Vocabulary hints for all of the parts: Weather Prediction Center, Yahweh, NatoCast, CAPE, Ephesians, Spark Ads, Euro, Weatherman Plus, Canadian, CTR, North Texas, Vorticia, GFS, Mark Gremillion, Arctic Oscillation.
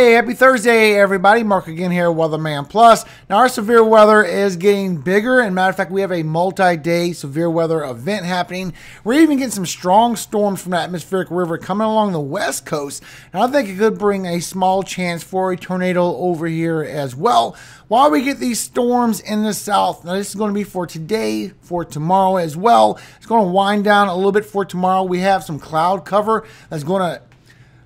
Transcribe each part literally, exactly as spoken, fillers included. Hey, happy Thursday, everybody. Mark again here, Weatherman Plus. Now, our severe weather is getting bigger. And matter of fact, we have a multi-day severe weather event happening. We're even getting some strong storms from the atmospheric river coming along the west coast. And I think it could bring a small chance for a tornado over here as well. While we get these storms in the south, now this is going to be for today, for tomorrow as well. It's going to wind down a little bit for tomorrow. We have some cloud cover that's going to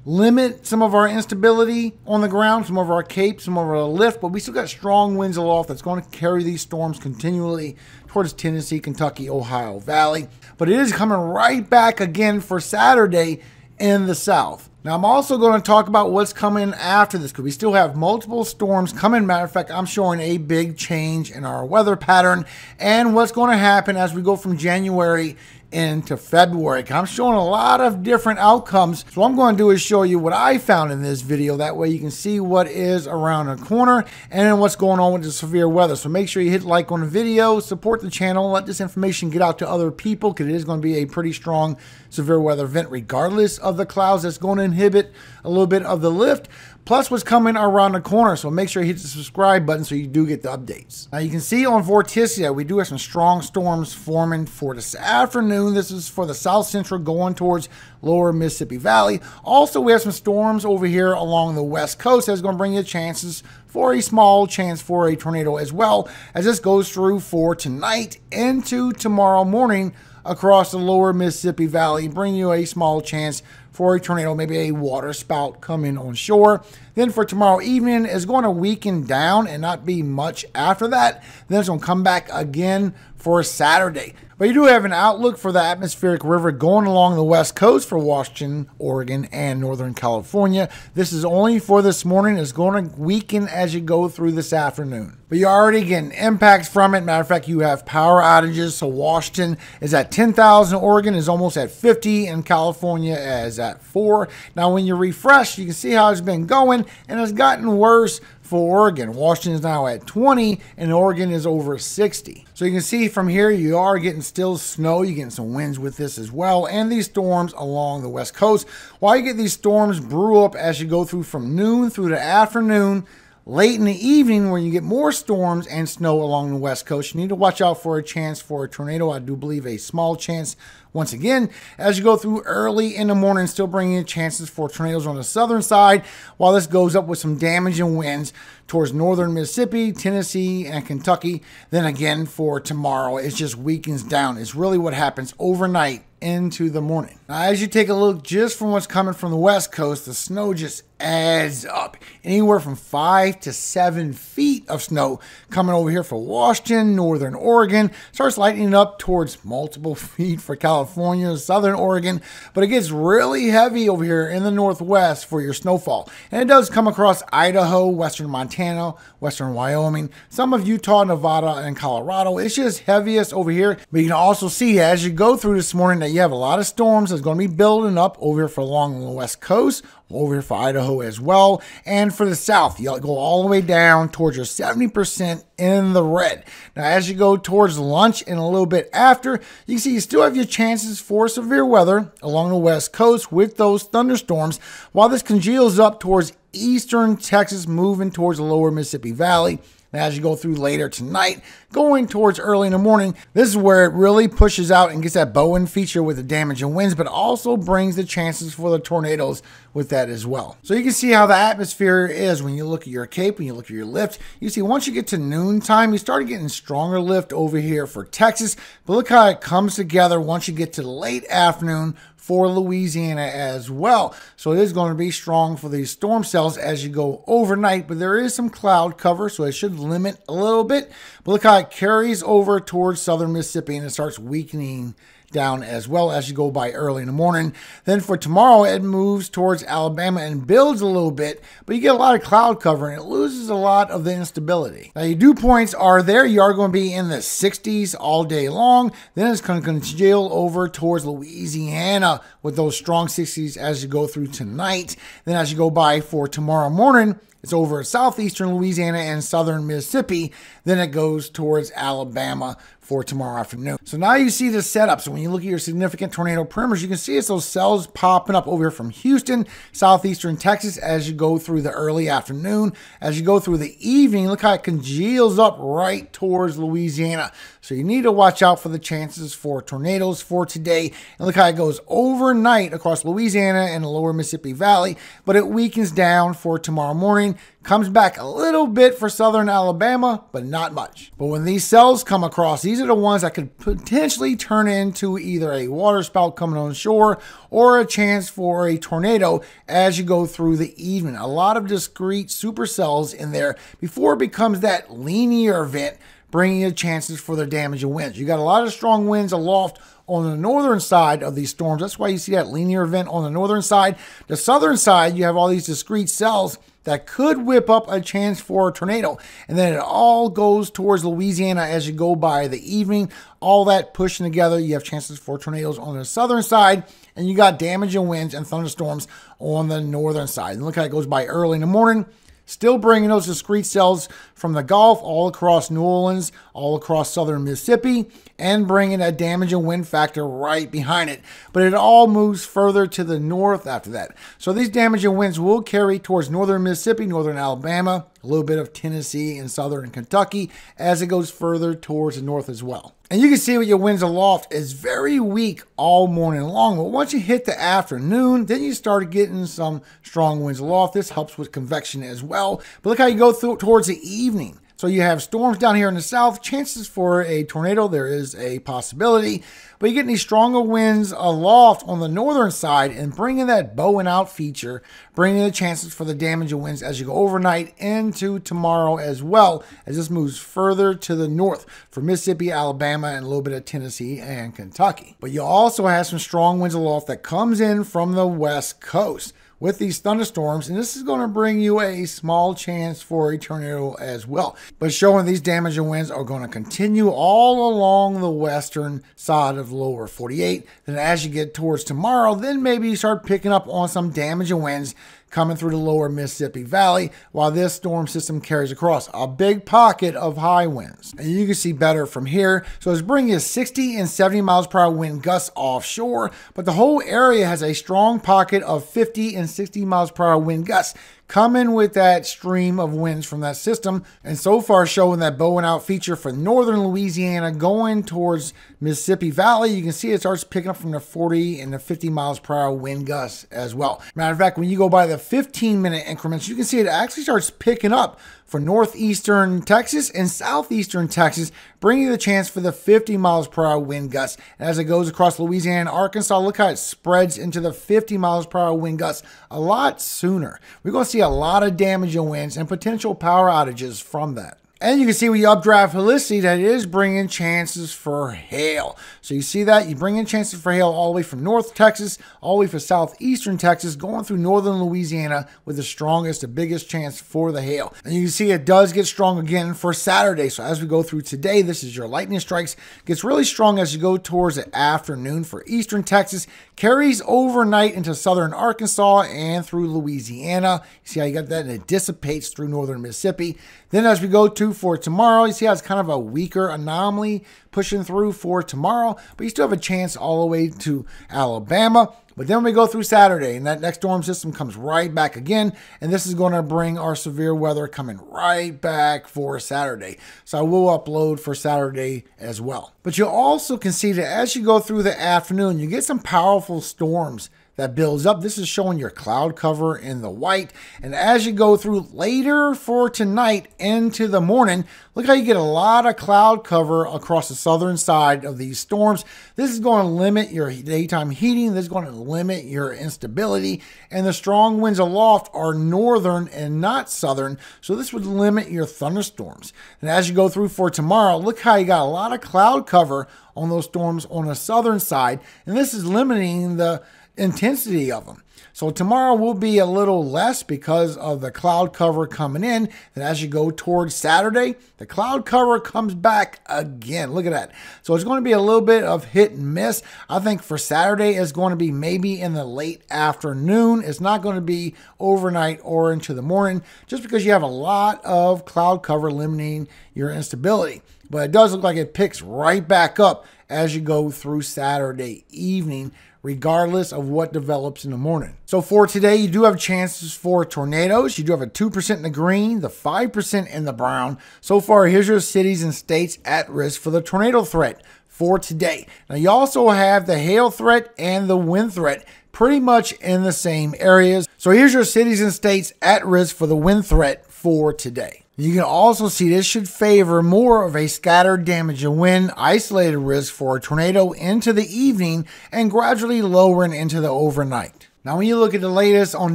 limit some of our instability on the ground, some of our cape, some of our lift, but we still got strong winds aloft that's going to carry these storms continually towards Tennessee, Kentucky, Ohio Valley. But it is coming right back again for Saturday in the south. Now, I'm also going to talk about what's coming after this because we still have multiple storms coming. Matter of fact, I'm showing a big change in our weather pattern and what's going to happen as we go from January into February. I'm showing a lot of different outcomes. So what I'm going to do is show you what I found in this video. That way you can see what is around the corner and then what's going on with the severe weather. So make sure you hit like on the video, support the channel, let this information get out to other people because it is going to be a pretty strong severe weather event regardless of the clouds that's going in. Inhibit a little bit of the lift, plus what's coming around the corner. So make sure you hit the subscribe button so you do get the updates. Now you can see on Vorticia, we do have some strong storms forming for this afternoon. This is for the South Central going towards lower Mississippi Valley. Also, we have some storms over here along the west coast that's going to bring you chances for a small chance for a tornado as well, as this goes through for tonight into tomorrow morning across the lower Mississippi Valley, bring you a small chance for a tornado, maybe a water spout coming on shore. Then for tomorrow evening, it's going to weaken down and not be much after that. Then it's going to come back again for Saturday. But you do have an outlook for the atmospheric river going along the west coast for Washington, Oregon, and Northern California. This is only for this morning. It's going to weaken as you go through this afternoon. But you're already getting impacts from it. Matter of fact, you have power outages. So Washington is at ten thousand. Oregon is almost at fifty. And California is at four. Now, when you refresh, you can see how it's been going. And it's gotten worse for Oregon. Washington is now at twenty and Oregon is over sixty. So you can see from here, you are getting still snow. You're getting some winds with this as well. And these storms along the west coast. While you get these storms brew up as you go through from noon through the afternoon, late in the evening when you get more storms and snow along the west coast, you need to watch out for a chance for a tornado. I do believe a small chance once again as you go through early in the morning, still bringing in chances for tornadoes on the southern side while this goes up with some damaging winds towards northern Mississippi, Tennessee, and Kentucky. Then again for tomorrow, it just weakens down. It's really what happens overnight into the morning. Now, as you take a look just from what's coming from the west coast, the snow just adds up. Anywhere from five to seven feet of snow coming over here for Washington, northern Oregon. Starts lightening up towards multiple feet for California, southern Oregon, but it gets really heavy over here in the northwest for your snowfall. And it does come across Idaho, western Montana, western Wyoming, some of Utah, Nevada, and Colorado. It's just heaviest over here. But you can also see as you go through this morning that you have a lot of storms that's going to be building up over here for along the west coast, over here for Idaho as well, and for the south. You'll go all the way down towards your seventy percent in the red. Now, as you go towards lunch and a little bit after, you can see you still have your chances for severe weather along the west coast with those thunderstorms, while this congeals up towards eastern Texas, moving towards the lower Mississippi Valley. And as you go through later tonight, going towards early in the morning, this is where it really pushes out and gets that Bowen feature with the damaging winds, but also brings the chances for the tornadoes with that as well. So you can see how the atmosphere is when you look at your cape, when you look at your lift. You see once you get to noontime, you start getting stronger lift over here for Texas, but look how it comes together once you get to late afternoon for Louisiana as well. So it is going to be strong for these storm cells as you go overnight, but there is some cloud cover, so it should limit a little bit. But look how it carries over towards southern Mississippi and it starts weakening down as well as you go by early in the morning. Then for tomorrow, it moves towards Alabama and builds a little bit, but you get a lot of cloud cover and it loses a lot of the instability. Now your dew points are there. You are going to be in the sixties all day long. Then it's going to congeal over towards Louisiana with those strong sixties as you go through tonight. Then as you go by for tomorrow morning, it's over southeastern Louisiana and southern Mississippi. Then it goes towards Alabama for tomorrow afternoon. So now you see this setup. So when you look at your significant tornado perimeters, you can see it's those cells popping up over here from Houston, southeastern Texas, as you go through the early afternoon. As you go through the evening, look how it congeals up right towards Louisiana. So you need to watch out for the chances for tornadoes for today. And look how it goes overnight across Louisiana and the lower Mississippi Valley, but it weakens down for tomorrow morning. Comes back a little bit for southern Alabama, but not much. But when these cells come across, these are the ones that could potentially turn into either a waterspout coming on shore or a chance for a tornado as you go through the evening. A lot of discrete supercells in there before it becomes that linear event, bringing you chances for their damaging winds. You got a lot of strong winds aloft on the northern side of these storms. That's why you see that linear event on the northern side. The southern side, you have all these discrete cells that could whip up a chance for a tornado. And then it all goes towards Louisiana as you go by the evening. All that pushing together, you have chances for tornadoes on the southern side, and you got damaging winds and thunderstorms on the northern side. And look how it goes by early in the morning. Still bringing those discrete cells from the Gulf all across New Orleans, all across southern Mississippi, and bringing a damaging wind factor right behind it. But it all moves further to the north after that. So these damaging winds will carry towards northern Mississippi, northern Alabama, a little bit of Tennessee and southern Kentucky as it goes further towards the north as well. And you can see with your winds aloft is very weak all morning long, but once you hit the afternoon, then you start getting some strong winds aloft. This helps with convection as well. But look how you go through towards the evening. So you have storms down here in the south, chances for a tornado, there is a possibility, but you get these stronger winds aloft on the northern side and bringing that bow and out feature, bringing the chances for the damaging winds as you go overnight into tomorrow as well, as this moves further to the north for Mississippi, Alabama, and a little bit of Tennessee and Kentucky. But you also have some strong winds aloft that comes in from the west coast with these thunderstorms, and this is going to bring you a small chance for a tornado as well. But showing these damaging winds are going to continue all along the western side of lower forty-eight. Then as you get towards tomorrow, then maybe you start picking up on some damaging winds coming through the lower Mississippi Valley while this storm system carries across a big pocket of high winds. And you can see better from here. So it's bringing you sixty and seventy miles per hour wind gusts offshore, but the whole area has a strong pocket of fifty and sixty miles per hour wind gusts coming with that stream of winds from that system. And so far showing that bow and out feature for northern Louisiana going towards Mississippi Valley. You can see it starts picking up from the forty and the fifty miles per hour wind gusts as well. Matter of fact, when you go by the fifteen minute increments, you can see it actually starts picking up for northeastern Texas and southeastern Texas, bringing you the chance for the fifty miles per hour wind gusts. And as it goes across Louisiana and Arkansas, look how it spreads into the fifty miles per hour wind gusts a lot sooner. We're going to see a lot of damaging winds and potential power outages from that. And you can see with the updraft helicity that it is bringing chances for hail. So you see that you bring in chances for hail all the way from North Texas, all the way from southeastern Texas, going through northern Louisiana with the strongest, the biggest chance for the hail. And you can see it does get strong again for Saturday. So as we go through today, this is your lightning strikes. Gets really strong as you go towards the afternoon for eastern Texas. Carries overnight into southern Arkansas and through Louisiana. You see how you got that, and it dissipates through northern Mississippi. Then as we go to for tomorrow, you see how it's kind of a weaker anomaly pushing through for tomorrow, but you still have a chance all the way to Alabama. But then we go through Saturday, and that next storm system comes right back again, and this is going to bring our severe weather coming right back for Saturday. So I will upload for Saturday as well. But you also can see that as you go through the afternoon, you get some powerful storms that builds up. This is showing your cloud cover in the white. And as you go through later for tonight into the morning, look how you get a lot of cloud cover across the southern side of these storms. This is going to limit your daytime heating. This is going to limit your instability. And the strong winds aloft are northern and not southern. So this would limit your thunderstorms. And as you go through for tomorrow, look how you got a lot of cloud cover on those storms on the southern side. And this is limiting the intensity of them. So tomorrow will be a little less because of the cloud cover coming in. Then as you go towards Saturday, the cloud cover comes back again. Look at that. So it's going to be a little bit of hit and miss. I think for Saturday is going to be maybe in the late afternoon. It's not going to be overnight or into the morning, just because you have a lot of cloud cover limiting your instability. But it does look like it picks right back up as you go through Saturday evening, regardless of what develops in the morning. So for today, you do have chances for tornadoes. You do have a two percent in the green, the five percent in the brown. So far, here's your cities and states at risk for the tornado threat for today. Now, you also have the hail threat and the wind threat pretty much in the same areas. So here's your cities and states at risk for the wind threat for today. You can also see this should favor more of a scattered damage and wind, isolated risk for a tornado into the evening and gradually lowering into the overnight. Now, when you look at the latest on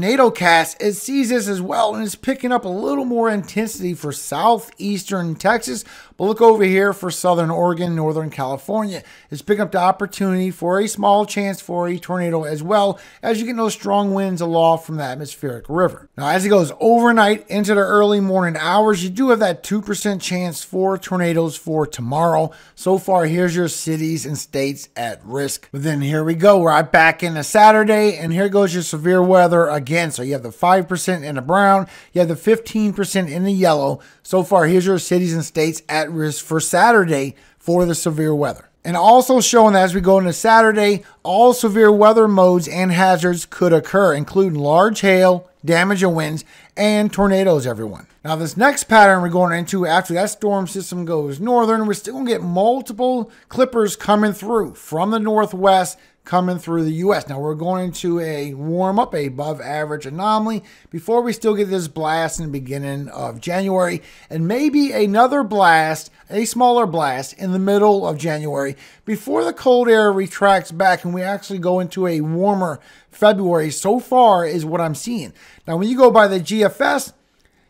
NatoCast, it sees this as well, and it's picking up a little more intensity for southeastern Texas. But look over here for southern Oregon, northern California. It's picking up the opportunity for a small chance for a tornado as well, as you get those strong winds aloft from the atmospheric river. Now, as it goes overnight into the early morning hours, you do have that two percent chance for tornadoes for tomorrow. So far, here's your cities and states at risk. But then here we go. We're right back into Saturday, and here goes your severe weather again. So you have the five percent in the brown, you have the fifteen percent in the yellow. So far, here's your cities and states at risk for Saturday for the severe weather. And also showing that as we go into Saturday, all severe weather modes and hazards could occur, including large hail, damage and winds, and tornadoes, everyone. Now, this next pattern we're going into, after that storm system goes northern, we're still going to get multiple clippers coming through from the northwest, coming through the U S. Now, we're going into a warm up, above average anomaly before we still get this blast in the beginning of January, and maybe another blast, a smaller blast in the middle of January before the cold air retracts back and we actually go into a warmer February. So far is what I'm seeing. Now, when you go by the G F S,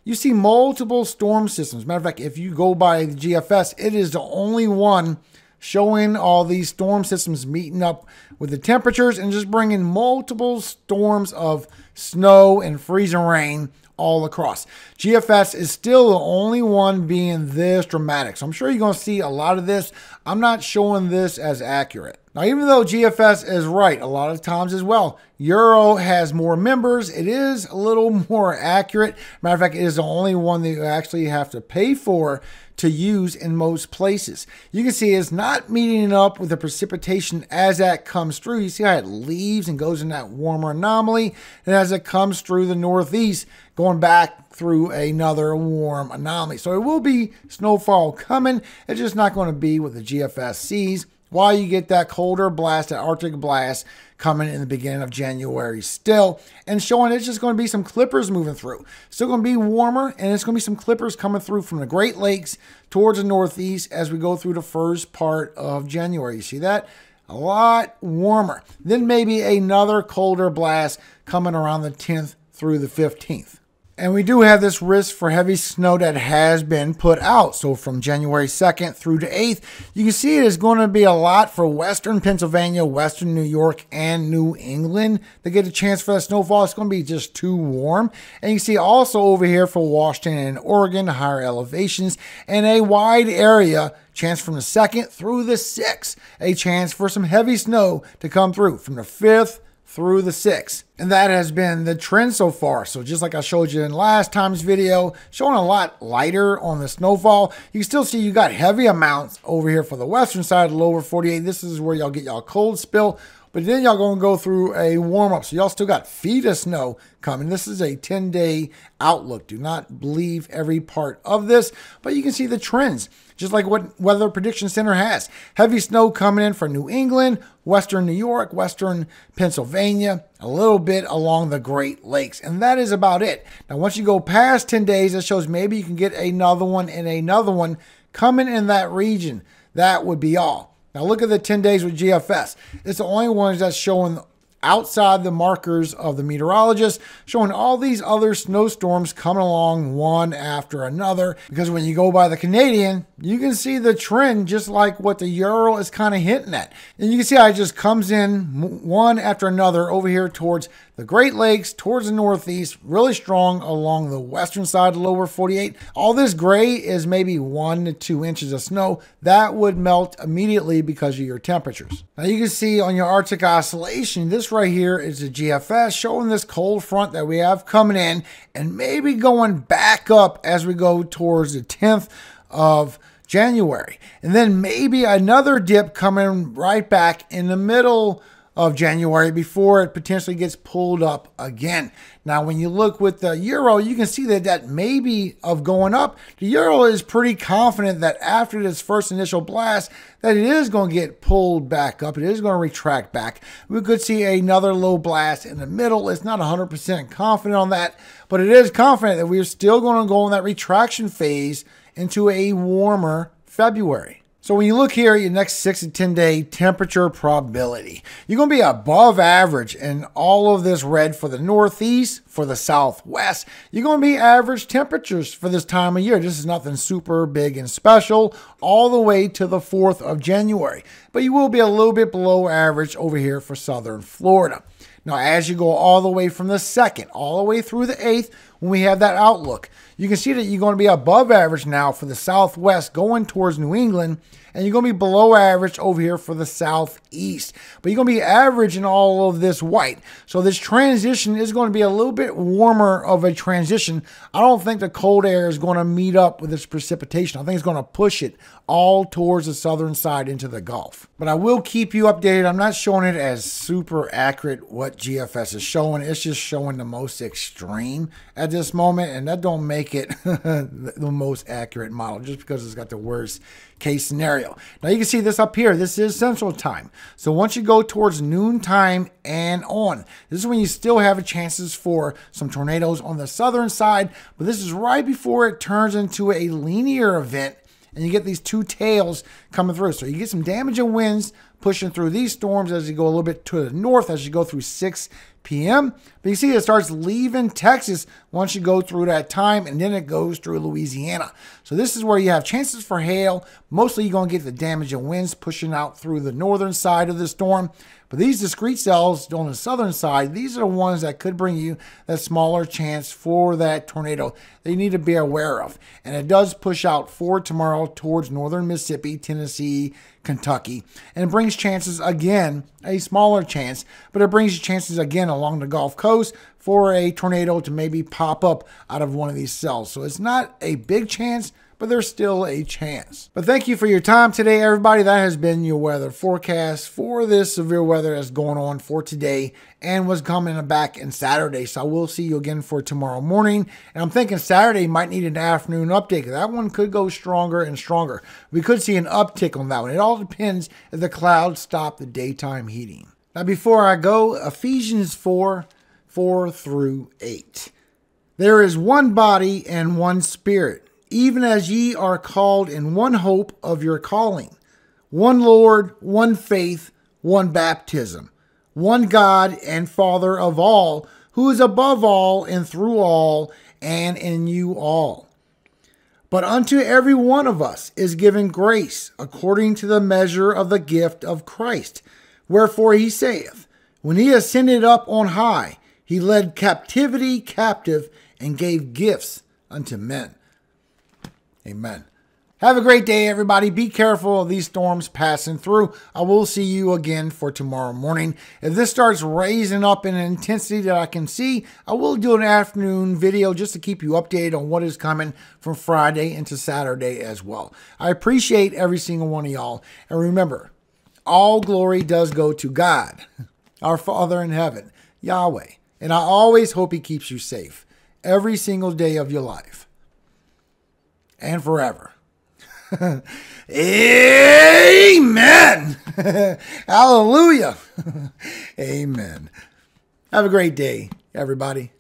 you see multiple storm systems. Matter of fact, if you go by the G F S, it is the only one showing all these storm systems meeting up with the temperatures and just bringing multiple storms of snow and freezing rain all across. G F S is still the only one being this dramatic. So I'm sure you're going to see a lot of this. I'm not showing this as accurate. Now, even though G F S is right a lot of times as well, Euro has more members. It is a little more accurate. Matter of fact, it is the only one that you actually have to pay for to use in most places. You can see it's not meeting up with the precipitation as that comes through. You see how it leaves and goes in that warmer anomaly. And as it comes through the northeast, going back through another warm anomaly. So it will be snowfall coming. It's just not going to be what the G F S sees. Why you get that colder blast, that Arctic blast coming in the beginning of January still, and showing it's just going to be some clippers moving through. Still going to be warmer, and it's going to be some clippers coming through from the Great Lakes towards the northeast as we go through the first part of January. You see that? A lot warmer. Then maybe another colder blast coming around the tenth through the fifteenth. And we do have this risk for heavy snow that has been put out. So from January second through the eighth, you can see it is going to be a lot for western Pennsylvania, western New York, and New England to get a chance for that snowfall. It's going to be just too warm. And you can see also over here for Washington and Oregon, higher elevations, and a wide area chance from the second through the sixth, a chance for some heavy snow to come through from the fifth through the sixth. And that has been the trend so far. So just like I showed you in last time's video, showing a lot lighter on the snowfall, you can still see you got heavy amounts over here for the western side of the lower forty-eight. This is where y'all get y'all cold spill, but then y'all gonna go through a warm up. So y'all still got feet of snow coming. This is a ten day outlook. Do not believe every part of this, but you can see the trends, just like what Weather Prediction Center has. Heavy snow coming in from New England, western New York, western Pennsylvania, a little bit along the Great Lakes. And that is about it. Now, once you go past ten days, that shows maybe you can get another one and another one coming in that region. That would be all. Now, look at the ten days with G F S. It's the only ones that's showing outside the markers of the meteorologists, showing all these other snowstorms coming along one after another. Because when you go by the Canadian, you can see the trend just like what the Euro is kind of hinting at. And you can see how it just comes in one after another over here towards The Great Lakes towards the northeast, really strong along the western side of lower forty-eight. All this gray is maybe one to two inches of snow. That would melt immediately because of your temperatures. Now you can see on your Arctic Oscillation, this right here is the G F S showing this cold front that we have coming in and maybe going back up as we go towards the tenth of January. And then maybe another dip coming right back in the middle of January before it potentially gets pulled up again. Now, when you look with the Euro, you can see that that maybe of going up. The Euro is pretty confident that after this first initial blast, that it is going to get pulled back up. It is going to retract back. We could see another low blast in the middle. It's not one hundred percent confident on that, but it is confident that we are still going to go in that retraction phase into a warmer February. So when you look here at your next six to ten day temperature probability, you're going to be above average in all of this red for the northeast, for the southwest. You're going to be average temperatures for this time of year. This is nothing super big and special all the way to the fourth of January. But you will be a little bit below average over here for southern Florida. Now, as you go all the way from the second, all the way through the eighth, when we have that outlook, you can see that you're going to be above average now for the southwest going towards New England, and you're going to be below average over here for the southeast. But you're going to be average in all of this white. So this transition is going to be a little bit warmer of a transition. I don't think the cold air is going to meet up with this precipitation. I think it's going to push it all towards the southern side into the Gulf. But I will keep you updated. I'm not showing it as super accurate what G F S is showing. It's just showing the most extreme at this moment, and that don't make it the most accurate model just because it's got the worst case scenario. Now you can see this up here. This is central time. So once you go towards noon time and on, this is when you still have a chances for some tornadoes on the southern side, but this is right before it turns into a linear event and you get these two tails coming through. So you get some damaging winds pushing through these storms as you go a little bit to the north as you go through six p m But you see it starts leaving Texas once you go through that time, and then it goes through Louisiana. So this is where you have chances for hail. Mostly you're going to get the damaging winds pushing out through the northern side of the storm. But these discrete cells on the southern side, these are the ones that could bring you that smaller chance for that tornado that you need to be aware of. And it does push out for tomorrow towards northern Mississippi, Tennessee, Kentucky, and it brings chances again, a smaller chance, but it brings you chances again along the Gulf Coast for a tornado to maybe pop up out of one of these cells. So it's not a big chance, but there's still a chance. But thank you for your time today, everybody. That has been your weather forecast for this severe weather that's going on for today and was coming back in Saturday. So I will see you again for tomorrow morning. And I'm thinking Saturday might need an afternoon update. That one could go stronger and stronger. We could see an uptick on that one. It all depends if the clouds stop the daytime heating. Now, before I go, Ephesians four, four through eight. There is one body and one spirit, even as ye are called in one hope of your calling, one Lord, one faith, one baptism, one God and Father of all, who is above all and through all and in you all. But unto every one of us is given grace according to the measure of the gift of Christ. Wherefore he saith, when he ascended up on high, he led captivity captive and gave gifts unto men. Amen. Have a great day, everybody. Be careful of these storms passing through. I will see you again for tomorrow morning. If this starts raising up in an intensity that I can see, I will do an afternoon video just to keep you updated on what is coming from Friday into Saturday as well. I appreciate every single one of y'all. And remember, all glory does go to God, our Father in heaven, Yahweh. And I always hope he keeps you safe every single day of your life. And forever. Amen. Hallelujah. Amen. Have a great day, everybody.